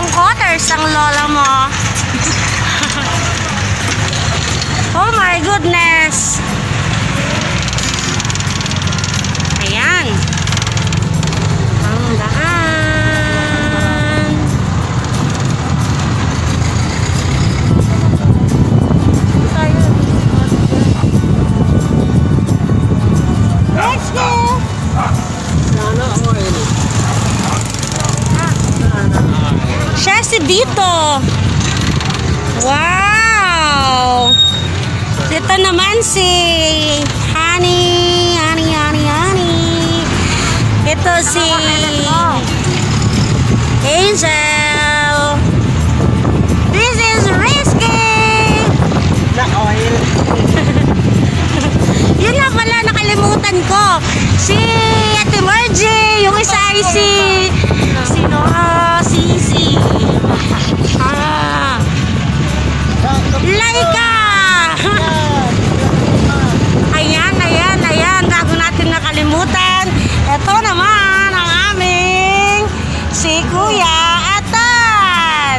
dalawang quarters ang lola mo. Oh my goodness. Ayan. Ang daan. Let's go. Siya si Dito. Wow. Dito naman si Honey. Ito si Angel. This is risky. The oil. Yun na pala, nakalimutan ko. Si Ate Margie. Yung isa ay si sino? Sisi. Laika. Ayan. Bago natin nakalimutan. Ito naman ang aming si Kuya Atan.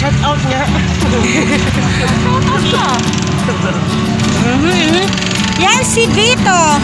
Shout out niya. Yan si Vito.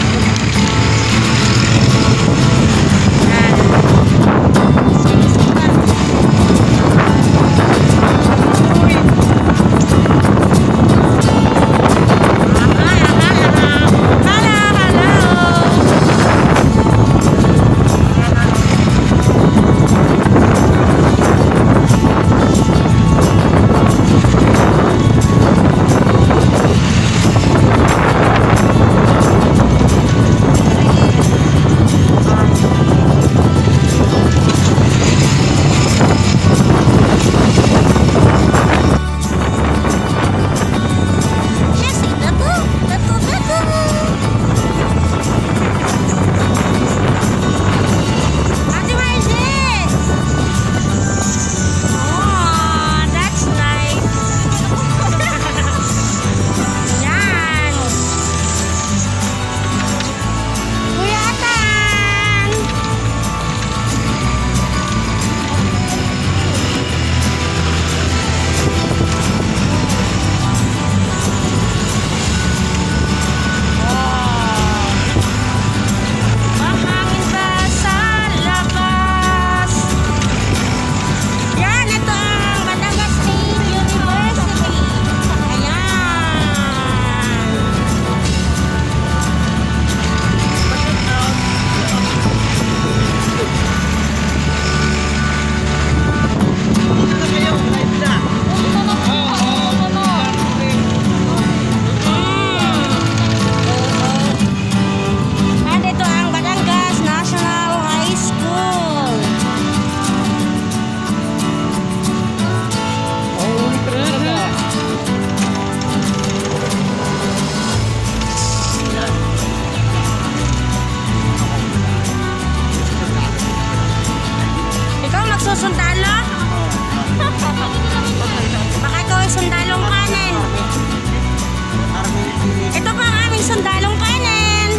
Sundalo? Baka ikaw ay sundalong kanin. Ito pa ang aming sundalong kanin.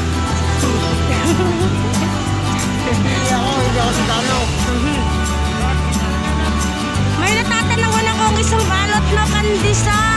Hindi ako sundalo. May natatanong ko na kung isang balot na pandesal.